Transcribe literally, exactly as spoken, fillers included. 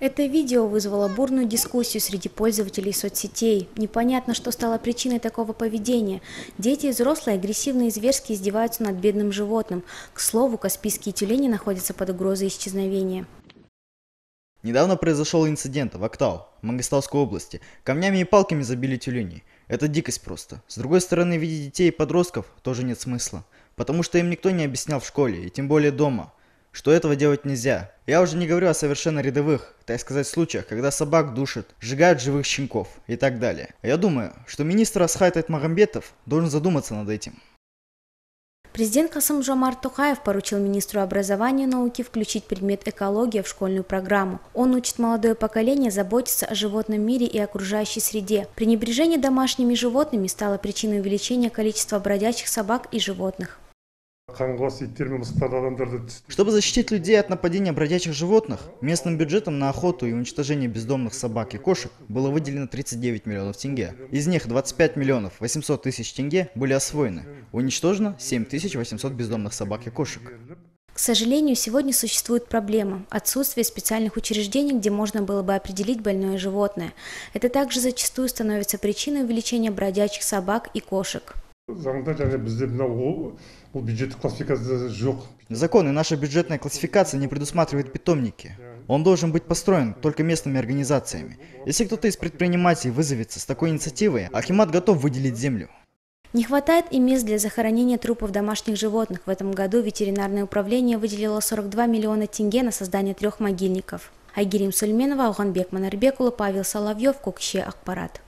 Это видео вызвало бурную дискуссию среди пользователей соцсетей. Непонятно, что стало причиной такого поведения. Дети и взрослые агрессивно и зверски издеваются над бедным животным. К слову, каспийские тюлени находятся под угрозой исчезновения. Недавно произошел инцидент в Актау, Мангистауской области. Камнями и палками забили тюленей. Это дикость просто. С другой стороны, видеть детей и подростков тоже нет смысла. Потому что им никто не объяснял в школе, и тем более дома, что этого делать нельзя. Я уже не говорю о совершенно рядовых, так сказать, случаях, когда собак душат, сжигают живых щенков и так далее. Я думаю, что министр Асхат Айтмагамбетов должен задуматься над этим. Президент Касым-Жомарт Токаев поручил министру образования и науки включить предмет экология в школьную программу. Он учит молодое поколение заботиться о животном мире и окружающей среде. Пренебрежение домашними животными стало причиной увеличения количества бродячих собак и животных. Чтобы защитить людей от нападения бродячих животных, местным бюджетом на охоту и уничтожение бездомных собак и кошек было выделено тридцать девять миллионов тенге. Из них двадцать пять миллионов восемьсот тысяч тенге были освоены. Уничтожено семь тысяч восемьсот бездомных собак и кошек. К сожалению, сегодня существует проблема – отсутствие специальных учреждений, где можно было бы определить больное животное. Это также зачастую становится причиной увеличения бродячих собак и кошек. Закон и наша бюджетная классификация не предусматривает питомники. Он должен быть построен только местными организациями. Если кто-то из предпринимателей вызовется с такой инициативой, акимат готов выделить землю. Не хватает и мест для захоронения трупов домашних животных. В этом году ветеринарное управление выделило сорок два миллиона тенге на создание трех могильников. Агирим Сальменова, Уганбек Манарбекулы, Павел Соловьев, Кукче Ахпарат.